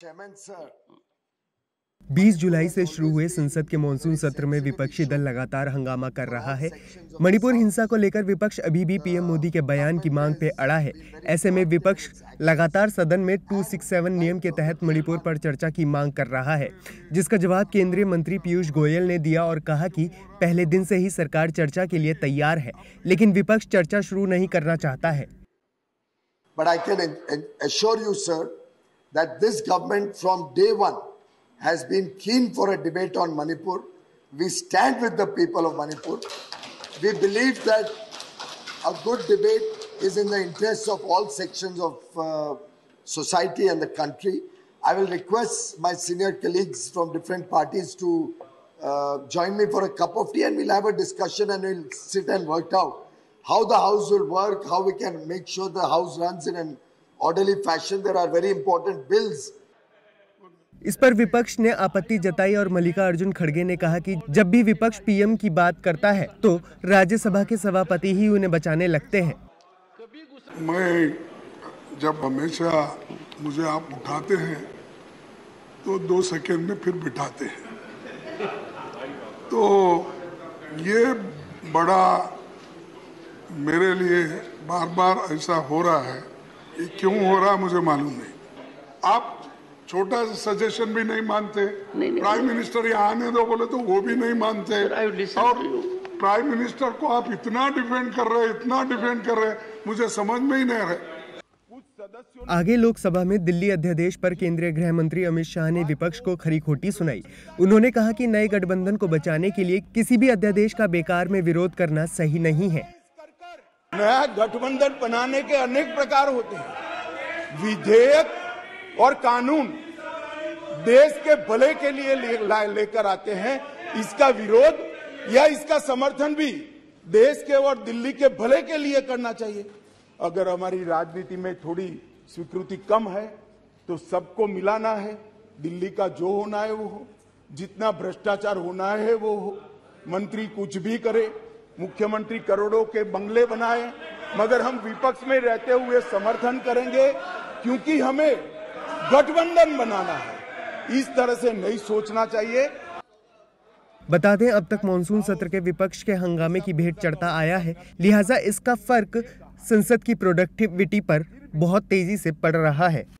20 जुलाई से शुरू हुए संसद के मॉनसून सत्र में विपक्षी दल लगातार हंगामा कर रहा है। मणिपुर हिंसा को लेकर विपक्ष अभी भी पीएम मोदी के बयान की मांग पे अड़ा है। ऐसे में विपक्ष लगातार सदन में 267 नियम के तहत मणिपुर पर चर्चा की मांग कर रहा है, जिसका जवाब केंद्रीय मंत्री पीयूष गोयल ने दिया और कहा कि पहले दिन से ही सरकार चर्चा के लिए तैयार है, लेकिन विपक्ष चर्चा शुरू नहीं करना चाहता है। But I can assure you, sir, that this government from day one has been keen for a debate on Manipur. We stand with the people of Manipur. We believe that a good debate is in the interests of all sections of society and the country. I will request my senior colleagues from different parties to join me for a cup of tea, and we'll have a discussion and we'll sit and work out how the house will work, how we can make sure the house runs in an orderly fashion. There are very important bills. इस पर विपक्ष ने आपत्ति जताई और मल्लिकार्जुन खड़गे ने कहा कि जब भी विपक्ष पीएम की बात करता है तो राज्यसभा के सभापति ही उन्हें बचाने लगते हैं। मैं जब हमेशा मुझे आप उठाते हैं तो 2 सेकंड में फिर बिठाते हैं, तो ये बड़ा मेरे लिए बार बार ऐसा हो रहा है, ये क्यों हो रहा है मुझे मालूम नहीं। आप छोटा सजेशन भी नहीं मानते, प्राइम मिनिस्टर यहाँ आने दो बोले तो वो भी नहीं मानते, और प्राइम मिनिस्टर को आप इतना डिफेंड कर रहे, मुझे समझ में ही नहीं आ रहा। आगे लोकसभा में दिल्ली अध्यादेश पर केंद्रीय गृह मंत्री अमित शाह ने विपक्ष को खरी खोटी सुनाई। उन्होंने कहा कि नए गठबंधन को बचाने के लिए किसी भी अध्यादेश का बेकार में विरोध करना सही नहीं है। नया गठबंधन बनाने के अनेक प्रकार होते हैं, विधेयक और कानून देश के भले के लिए लेकर आते हैं, इसका विरोध या इसका समर्थन भी देश के और दिल्ली के भले के लिए करना चाहिए। अगर हमारी राजनीति में थोड़ी स्वीकृति कम है तो सबको मिलाना है, दिल्ली का जो होना है वो हो, जितना भ्रष्टाचार होना है वो हो, मंत्री कुछ भी करे, मुख्यमंत्री करोड़ों के बंगले बनाए, मगर हम विपक्ष में रहते हुए समर्थन करेंगे क्योंकि हमें गठबंधन बनाना है, इस तरह से नहीं सोचना चाहिए। बता दें अब तक मॉनसून सत्र के विपक्ष के हंगामे की भेंट चढ़ता आया है, लिहाजा इसका फर्क संसद की प्रोडक्टिविटी पर बहुत तेजी से पड़ रहा है।